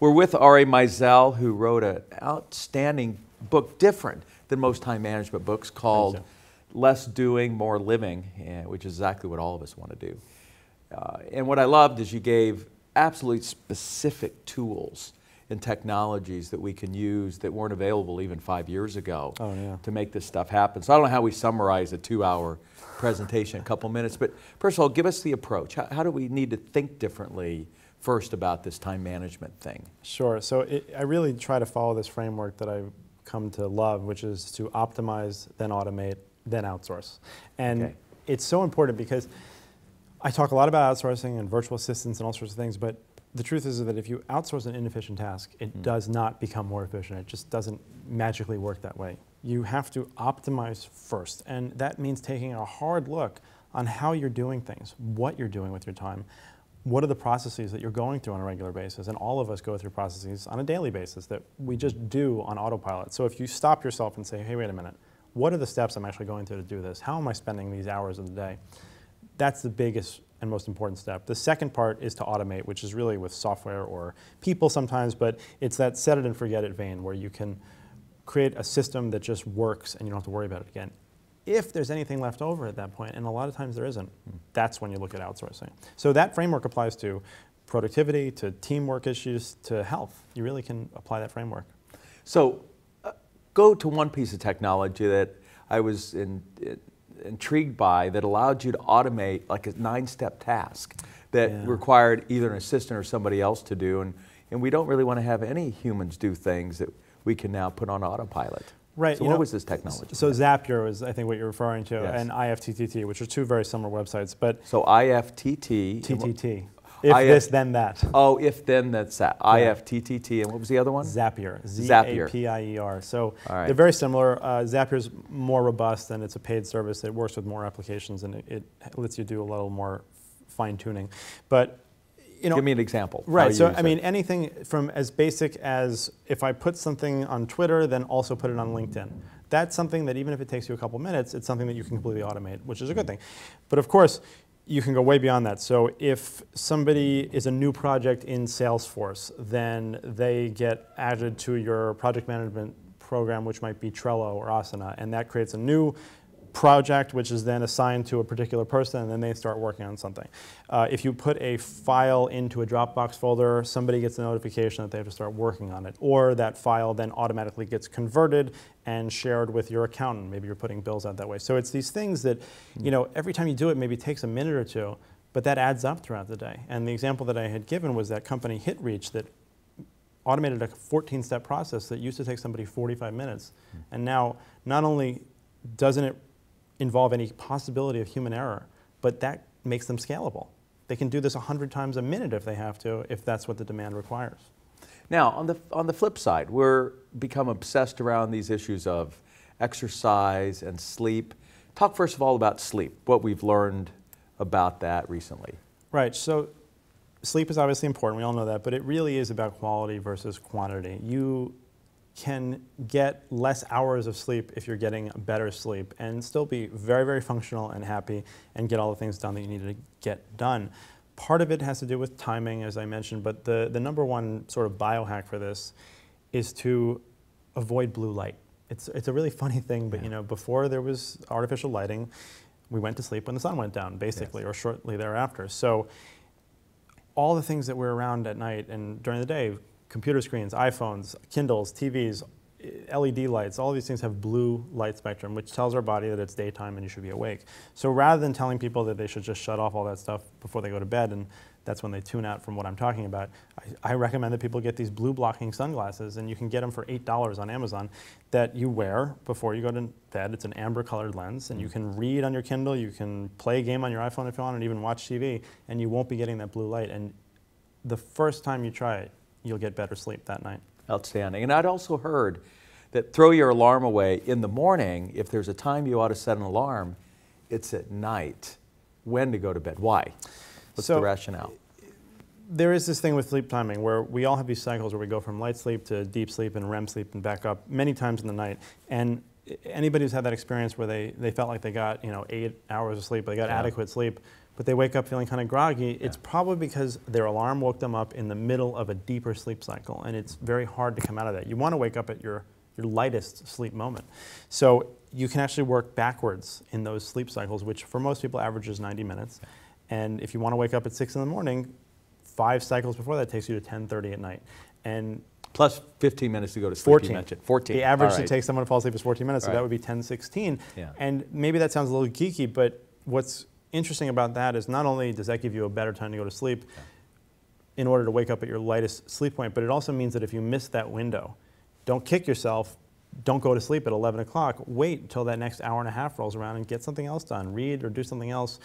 We're with Ari Meisel, who wrote an outstanding book, different than most time management books, called Less Doing, More Living, which is exactly what all of us want to do. And what I loved is you gave absolutely specific tools and technologies that we can use that weren't available even 5 years ago to make this stuff happen. So I don't know how we summarize a 2-hour presentation in a couple minutes, but first of all, give us the approach. How do we need to think differently first about this time management thing? Sure, so I really try to follow this framework that I've come to love, which is to optimize, then automate, then outsource. And it's so important because I talk a lot about outsourcing and virtual assistants and all sorts of things, but the truth is that if you outsource an inefficient task, it does not become more efficient. It just doesn't magically work that way. You have to optimize first, and that means taking a hard look on how you're doing things, what you're doing with your time, what are the processes that you're going through on a regular basis, and all of us go through processes on a daily basis that we just do on autopilot. So if you stop yourself and say, hey, wait a minute, what are the steps I'm actually going through to do this? How am I spending these hours of the day? That's the biggest and most important step. The second part is to automate, which is really with software or people sometimes, but it's that set it and forget it vein where you can create a system that just works and you don't have to worry about it again. If there's anything left over at that point, and a lot of times there isn't, that's when you look at outsourcing. So that framework applies to productivity, to teamwork issues, to health. You really can apply that framework. So go to one piece of technology that I was intrigued by that allowed you to automate like a 9-step task that required either an assistant or somebody else to do, and we don't really want to have any humans do things that we can now put on autopilot. Right. So what was this technology? So Zapier was, I think, what you're referring to, and IFTTT, which are two very similar websites. But so IFTTT. TTT. If this, then that. Oh, if then that's that. Yeah. IFTTT, and what was the other one? Zapier. Z-A-P-I-E-R. So they're very similar. Zapier's more robust, and it's a paid service. It works with more applications, and it lets you do a little more fine-tuning. But give me an example. Right, so I mean anything from as basic as if I put something on Twitter, then also put it on LinkedIn. That's something that even if it takes you a couple minutes, it's something that you can completely automate, which is a good thing. But of course, you can go way beyond that. So if somebody is a new project in Salesforce, then they get added to your project management program, which might be Trello or Asana, and that creates a new project, which is then assigned to a particular person, and then they start working on something. If you put a file into a Dropbox folder, somebody gets a notification that they have to start working on it, or that file then automatically gets converted and shared with your accountant. Maybe you're putting bills out that way. So it's these things that, you know, every time you do it, maybe it takes a minute or two, but that adds up throughout the day. And the example that I had given was that company HitReach that automated a 14-step process that used to take somebody 45 minutes. And now, not only doesn't it involve any possibility of human error, but that makes them scalable. They can do this 100 times a minute if they have to, if that's what the demand requires. Now, on the flip side, we're become obsessed around these issues of exercise and sleep. Talk first of all about sleep, what we've learned about that recently. Right, so sleep is obviously important, we all know that, but it really is about quality versus quantity. You can get less hours of sleep if you're getting better sleep and still be very, very functional and happy and get all the things done that you need to get done. Part of it has to do with timing, as I mentioned, but the number one sort of biohack for this is to avoid blue light. It's a really funny thing, but you know, before there was artificial lighting, we went to sleep when the sun went down, basically, or shortly thereafter. So all the things that were around at night and during the day, computer screens, iPhones, Kindles, TVs, LED lights, all these things have blue light spectrum, which tells our body that it's daytime and you should be awake. So rather than telling people that they should just shut off all that stuff before they go to bed, and that's when they tune out from what I'm talking about, I recommend that people get these blue blocking sunglasses, and you can get them for $8 on Amazon, that you wear before you go to bed. It's an amber colored lens, and you can read on your Kindle, you can play a game on your iPhone if you want, and even watch TV, and you won't be getting that blue light. And the first time you try it, you'll get better sleep that night. Outstanding. And I'd also heard that throw your alarm away in the morning. If there's a time you ought to set an alarm, it's at night. When to go to bed? Why? What's the rationale? There is this thing with sleep timing where we all have these cycles where we go from light sleep to deep sleep and REM sleep and back up many times in the night. And anybody who's had that experience where they felt like they got, you know, 8 hours of sleep, they got adequate sleep, but they wake up feeling kind of groggy, it's probably because their alarm woke them up in the middle of a deeper sleep cycle, and it's very hard to come out of that. You want to wake up at your lightest sleep moment. So you can actually work backwards in those sleep cycles, which for most people averages 90 minutes. And if you want to wake up at 6 in the morning, 5 cycles before that takes you to 10:30 at night. And plus 15 minutes to go to sleep, 14. You mentioned. 14. The average it takes someone to fall asleep is 14 minutes, so that would be 10:16. Yeah. And maybe that sounds a little geeky, but what's interesting about that is not only does that give you a better time to go to sleep in order to wake up at your lightest sleep point, but it also means that if you miss that window, don't kick yourself. Don't go to sleep at 11 o'clock. Wait until that next hour and a half rolls around and get something else done. Read or do something else,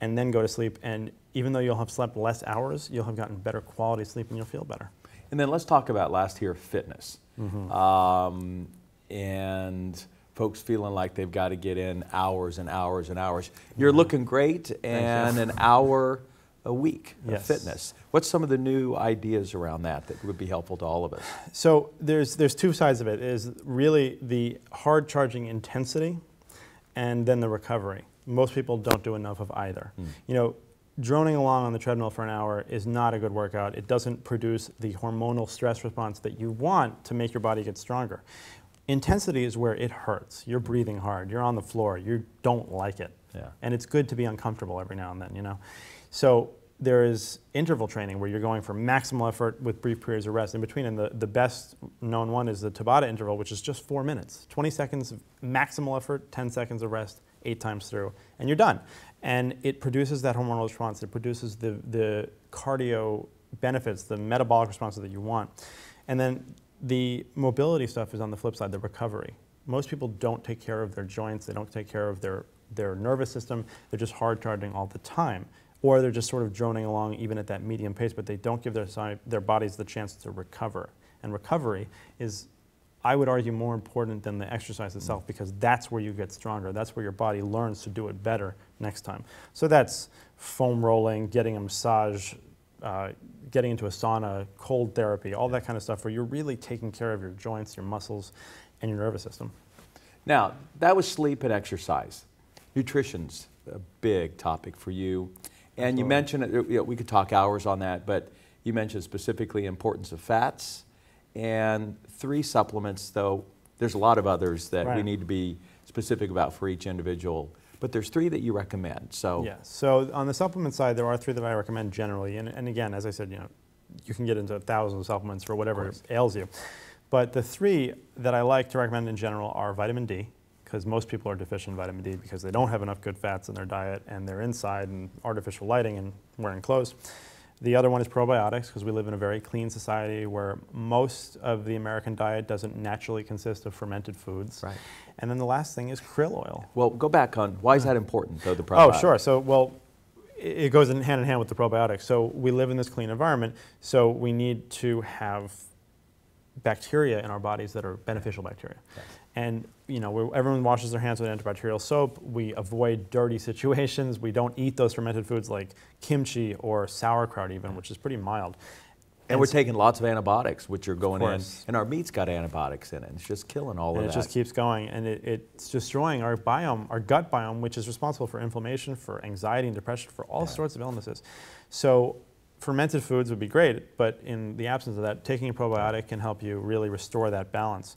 and then go to sleep. And even though you'll have slept less hours, you'll have gotten better quality sleep and you'll feel better. And then let's talk about last here, fitness. Mm-hmm. And folks feeling like they've got to get in hours and hours and hours. You're looking great, and an hour a week of fitness. What's some of the new ideas around that that would be helpful to all of us? So there's two sides of it. Is really the hard charging intensity, and then the recovery. Most people don't do enough of either. You know, droning along on the treadmill for an hour is not a good workout. It doesn't produce the hormonal stress response that you want to make your body get stronger. Intensity is where it hurts. You're breathing hard. You're on the floor. You don't like it. Yeah. And it's good to be uncomfortable every now and then, you know. So there is interval training where you're going for maximal effort with brief periods of rest in between. And the best known one is the Tabata interval, which is just 4 minutes. 20 seconds of maximal effort, 10 seconds of rest, 8 times through, and you're done. And it produces that hormonal response. It produces the cardio benefits, the metabolic responses that you want. And then the mobility stuff is on the flip side, the recovery. Most people don't take care of their joints. They don't take care of their nervous system. They're just hard charging all the time. Or they're just sort of droning along even at that medium pace, but they don't give their bodies the chance to recover. And recovery is, I would argue, more important than the exercise itself, because that's where you get stronger. That's where your body learns to do it better next time. So that's foam rolling, getting a massage, getting into a sauna, cold therapy, all that kind of stuff where you're really taking care of your joints, your muscles, and your nervous system. Now, that was sleep and exercise. Nutrition's a big topic for you. And you mentioned, you know, we could talk hours on that, but you mentioned specifically the importance of fats and 3 supplements, though there's a lot of others that we need to be specific about for each individual, but there's 3 that you recommend. So so on the supplement side, there are 3 that I recommend generally, and again, as I said, you know, you can get into 1,000 supplements for whatever ails you, but the 3 that I like to recommend in general are vitamin D, because most people are deficient in vitamin D because they don't have enough good fats in their diet, and they're inside and artificial lighting and wearing clothes. The other one is probiotics, because we live in a very clean society where most of the American diet doesn't naturally consist of fermented foods. Right. And then the last thing is krill oil. Well, go back on, why is that important, though, the probiotics? Oh, sure. So, well, it goes in hand with the probiotics. So we live in this clean environment, so we need to have bacteria in our bodies that are beneficial bacteria. Yes. And you know, everyone washes their hands with antibacterial soap. We avoid dirty situations. We don't eat those fermented foods like kimchi or sauerkraut even, which is pretty mild. And we're taking lots of antibiotics, which are going in, and our meat's got antibiotics in it. It's just killing all of that. It just keeps going, and it's destroying our biome, our gut biome, which is responsible for inflammation, for anxiety and depression, for all sorts of illnesses. So fermented foods would be great, but in the absence of that, taking a probiotic can help you really restore that balance.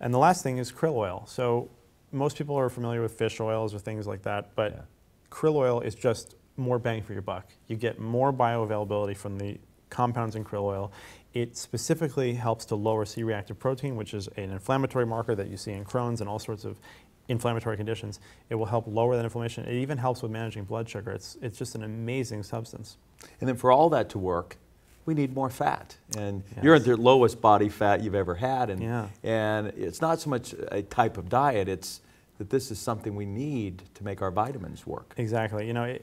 And the last thing is krill oil. So most people are familiar with fish oils or things like that, but krill oil is just more bang for your buck. You get more bioavailability from the compounds in krill oil. It specifically helps to lower C-reactive protein, which is an inflammatory marker that you see in Crohn's and all sorts of inflammatory conditions. It will help lower that inflammation. It even helps with managing blood sugar. It's just an amazing substance. And then for all that to work, we need more fat, and you're at the lowest body fat you've ever had, and it's not so much a type of diet, it's that this is something we need to make our vitamins work. Exactly. You know,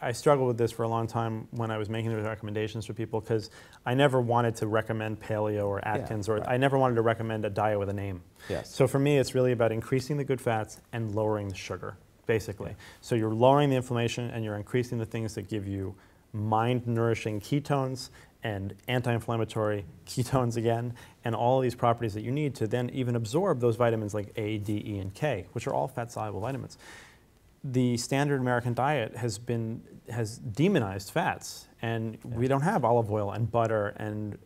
I struggled with this for a long time when I was making those recommendations for people, because I never wanted to recommend paleo or Atkins, or I never wanted to recommend a diet with a name. So for me, it's really about increasing the good fats and lowering the sugar, basically. So you're lowering the inflammation, and you're increasing the things that give you mind-nourishing ketones, and anti-inflammatory ketones again, and all of these properties that you need to then even absorb those vitamins like A, D, E, and K, which are all fat-soluble vitamins. the standard American diet has demonized fats, and we don't have olive oil and butter and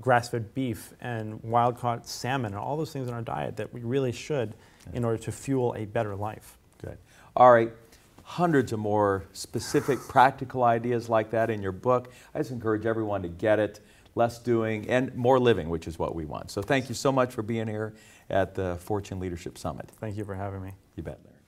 grass-fed beef and wild-caught salmon and all those things in our diet that we really should in order to fuel a better life. Good. All right. Hundreds of more specific practical ideas like that in your book. I just encourage everyone to get it. Less Doing and More Living, which is what we want. So thank you so much for being here at the Fortune Leadership Summit. Thank you for having me. You bet.